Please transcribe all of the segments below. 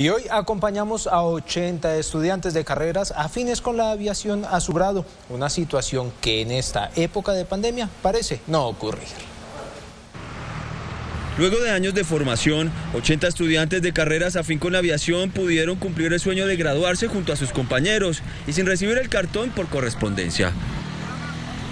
Y hoy acompañamos a 80 estudiantes de carreras afines con la aviación a su grado, una situación que en esta época de pandemia parece no ocurrir. Luego de años de formación, 80 estudiantes de carreras afín con la aviación pudieron cumplir el sueño de graduarse junto a sus compañeros y sin recibir el cartón por correspondencia.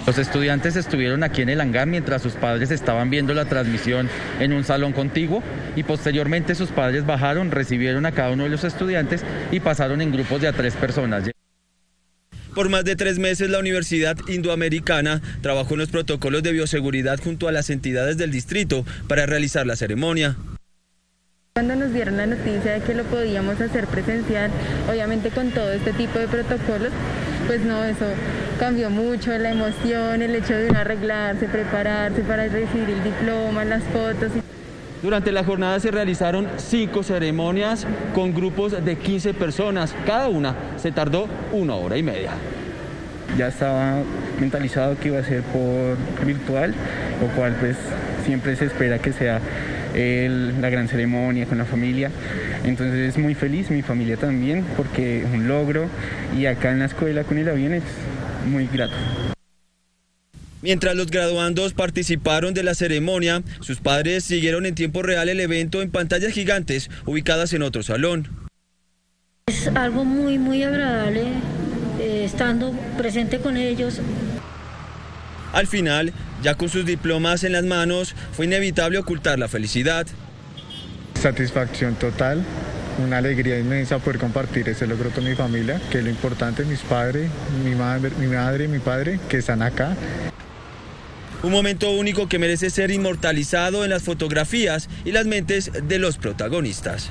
Los estudiantes estuvieron aquí en el hangar mientras sus padres estaban viendo la transmisión en un salón contiguo y posteriormente sus padres bajaron, recibieron a cada uno de los estudiantes y pasaron en grupos de a 3 personas. Por más de 3 meses la Universidad Indoamericana trabajó en los protocolos de bioseguridad junto a las entidades del distrito para realizar la ceremonia. Cuando nos dieron la noticia de que lo podíamos hacer presencial, obviamente con todo este tipo de protocolos, pues no, eso cambió mucho la emoción, el hecho de uno arreglarse, prepararse para recibir el diploma, las fotos. Durante la jornada se realizaron 5 ceremonias con grupos de 15 personas. Cada una se tardó 1 hora y media. Ya estaba mentalizado que iba a ser por virtual, lo cual pues siempre se espera que sea la gran ceremonia con la familia. Entonces es muy feliz, mi familia también, porque es un logro y acá en la escuela con el avión es muy grato. Mientras los graduandos participaron de la ceremonia, sus padres siguieron en tiempo real el evento en pantallas gigantes ubicadas en otro salón. Es algo muy agradable estando presente con ellos. Al final, ya con sus diplomas en las manos, fue inevitable ocultar la felicidad. Satisfacción total, una alegría inmensa poder compartir ese logro con mi familia, que es lo importante, mis padres, mi madre, mi padre, que están acá. Un momento único que merece ser inmortalizado en las fotografías y las mentes de los protagonistas.